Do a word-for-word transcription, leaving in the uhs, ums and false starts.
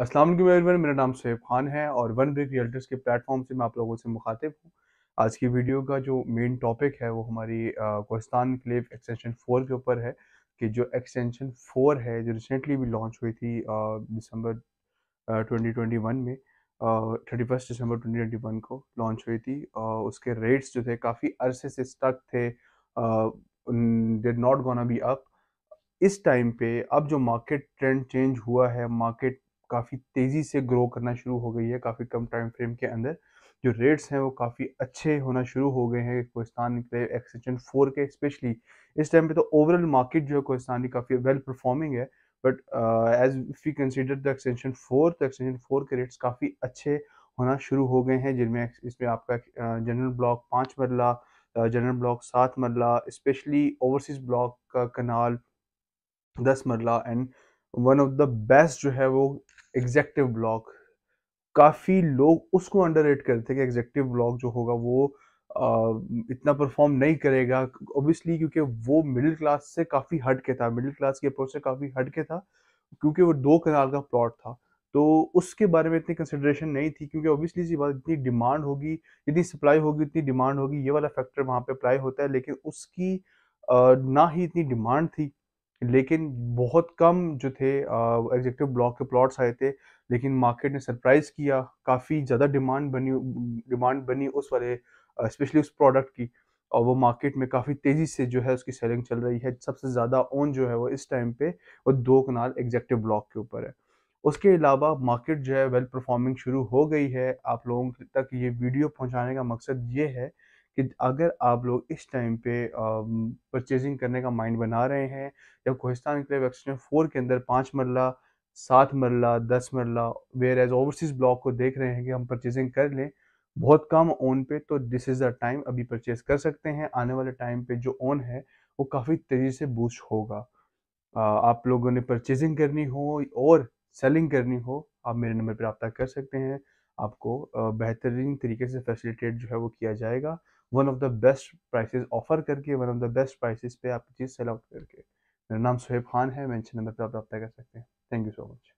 अस्सलाम वालेकुम एवरीवन, मेरा नाम सोहेब खान है और वन ब्रिक रियल्टर्स के प्लेटफॉर्म से मैं आप लोगों से मुखातिब हूँ। आज की वीडियो का जो मेन टॉपिक है वो हमारी कोहिस्तान एन्क्लेव एक्सटेंशन फोर के ऊपर है कि जो एक्सटेंशन फोर है जो रिसेंटली भी लॉन्च हुई थी दिसंबर ट्वेंटी ट्वेंटी वन में, थर्टी फर्स्ट दिसंबर ट्वेंटी ट्वेंटी वन को लॉन्च हुई थी। uh, उसके रेट्स जो थे काफ़ी अरसे से स्टक थे, they not gonna be up. इस टाइम पे अब जो मार्केट ट्रेंड चेंज हुआ है, मार्केट काफ़ी तेज़ी से ग्रो करना शुरू हो गई है। काफ़ी कम टाइम फ्रेम के अंदर जो रेट्स हैं वो काफ़ी अच्छे होना शुरू हो गए हैं कोहिस्तान एन्क्लेव एक्सटेंशन फोर के। स्पेशली इस टाइम पे तो ओवरऑल मार्केट जो है कोहिस्तान की काफ़ी वेल परफॉर्मिंग है, but as if we consider the extension four, तो एक्सटेंशन फोर के रेट्स काफ़ी अच्छे होना शुरू हो गए हैं, जिनमें इसमें आपका जनरल ब्लॉक पाँच मरला, जनरल ब्लॉक सात मरला, स्पेशली ओवरसीज़ ब्लॉक का कनाल दस marla and one of the best जो है वो एग्जेक्टिव ब्लॉक। काफ़ी लोग उसको अंडररेट करते हैं कि एग्जेक्टिव ब्लॉक जो होगा वो आ, इतना परफॉर्म नहीं करेगा, ऑब्वियसली क्योंकि वो मिडिल क्लास से काफ़ी हट के था, मिडिल क्लास की अप्रोच से काफ़ी हट के था, क्योंकि वो दो कनाल का प्लॉट था तो उसके बारे में इतनी कंसिडरेशन नहीं थी, क्योंकि ऑब्वियसली सी बात इतनी डिमांड होगी, जितनी सप्लाई होगी उतनी डिमांड होगी, ये वाला फैक्टर वहाँ पर अप्लाई होता है। लेकिन उसकी आ, ना ही इतनी डिमांड थी, लेकिन बहुत कम जो थे एग्जेक्टिव ब्लॉक के प्लॉट्स आए थे, लेकिन मार्केट ने सरप्राइज़ किया, काफ़ी ज़्यादा डिमांड बनी डिमांड बनी उस वाले स्पेशली उस प्रोडक्ट की, और वो मार्केट में काफ़ी तेज़ी से जो है उसकी सेलिंग चल रही है। सबसे ज़्यादा ओन जो है वो इस टाइम पे वो दो कनाल एग्जेक्टिव ब्लॉक के ऊपर है। उसके अलावा मार्केट जो है वेल परफॉर्मिंग शुरू हो गई है। आप लोगों तक ये वीडियो पहुँचाने का मकसद ये है कि अगर आप लोग इस टाइम पे परचेजिंग करने का माइंड बना रहे हैं, या कोहिस्तान एन्क्लेव एक्सटेंशन फोर के अंदर पाँच मरला, सात मरला, दस मरला वेयर एज ओवरसीज़ ब्लॉक को देख रहे हैं कि हम परचेजिंग कर लें बहुत कम ओन पे, तो दिस इज़ द टाइम, अभी परचेज़ कर सकते हैं। आने वाले टाइम पे जो ओन है वो काफ़ी तेज़ी से बूस्ट होगा। आप लोगों ने परचेजिंग करनी हो और सेलिंग करनी हो, आप मेरे नंबर पर रब्ता कर सकते हैं, आपको बेहतरीन तरीके से फैसिलिटेट जो है वो किया जाएगा, one of the best prices offer करके, one of the best prices पे आपकी चीज़ सेल आउट करके। मेरा नाम सोहेब खान है, मेंशन नंबर पर आप रब्ता कर सकते हैं। Thank you so much.